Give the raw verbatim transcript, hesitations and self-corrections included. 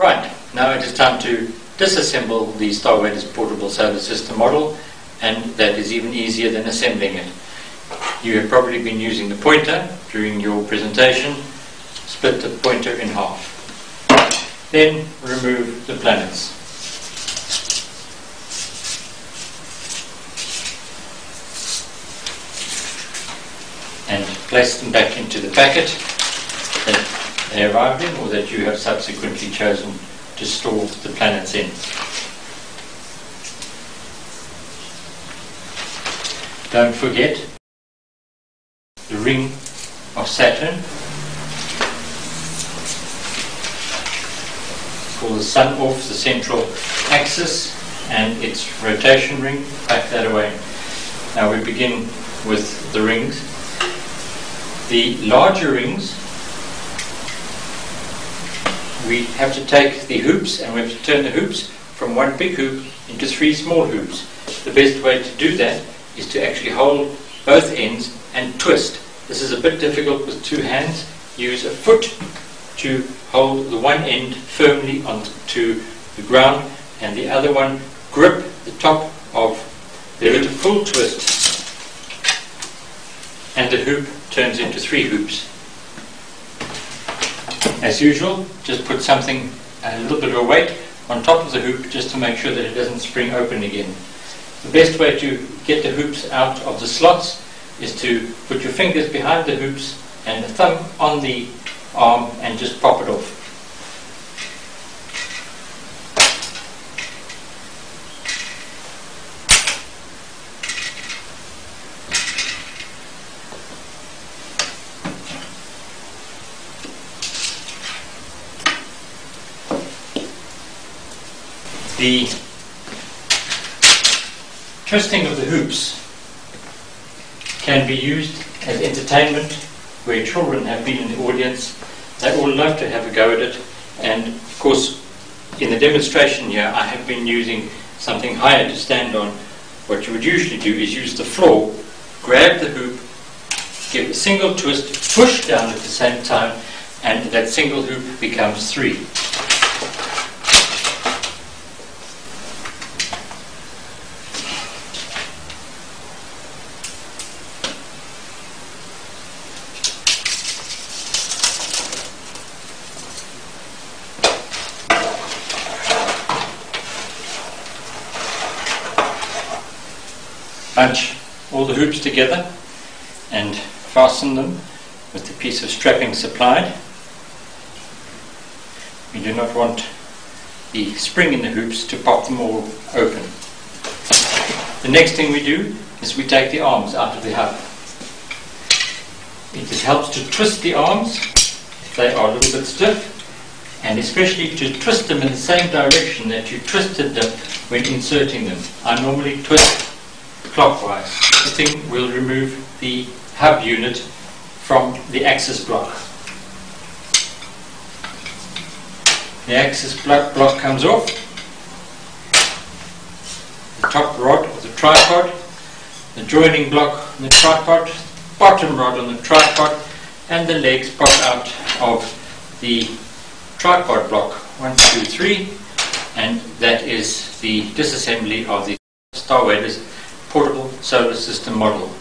Right, now it is time to disassemble the Starwaders portable solar system model, and that is even easier than assembling it. You have probably been using the pointer during your presentation. Split the pointer in half. Then remove the planets. And place them back into the packet that they arrived in, or that you have subsequently chosen to store the planets in. Don't forget the ring of Saturn, call the Sun off the central axis, and its rotation ring, back that away. Now we begin with the rings. The larger rings, we have to take the hoops and we have to turn the hoops from one big hoop into three small hoops. The best way to do that is to actually hold both ends and twist. This is a bit difficult with two hands. Use a foot to hold the one end firmly onto the ground and the other one grip the top of the hoop. A full twist and the hoop turns into three hoops. As usual, just put something, a little bit of weight on top of the hoop just to make sure that it doesn't spring open again. The best way to get the hoops out of the slots is to put your fingers behind the hoops and the thumb on the arm and just pop it off. The twisting of the hoops can be used as entertainment where children have been in the audience. They all love to have a go at it, and of course in the demonstration here I have been using something higher to stand on. What you would usually do is use the floor, grab the hoop, give a single twist, push down at the same time, and that single hoop becomes three. Bunch all the hoops together and fasten them with the piece of strapping supplied. We do not want the spring in the hoops to pop them all open. The next thing we do is we take the arms out of the hub. It just helps to twist the arms if they are a little bit stiff, and especially to twist them in the same direction that you twisted them when inserting them. I normally twist clockwise. This thing will remove the hub unit from the axis block. The axis block, block comes off. The top rod of the tripod, the joining block on the tripod, bottom rod on the tripod, and the legs pop out of the tripod block. One, two, three, and that is the disassembly of the Starwaders portable solar system model.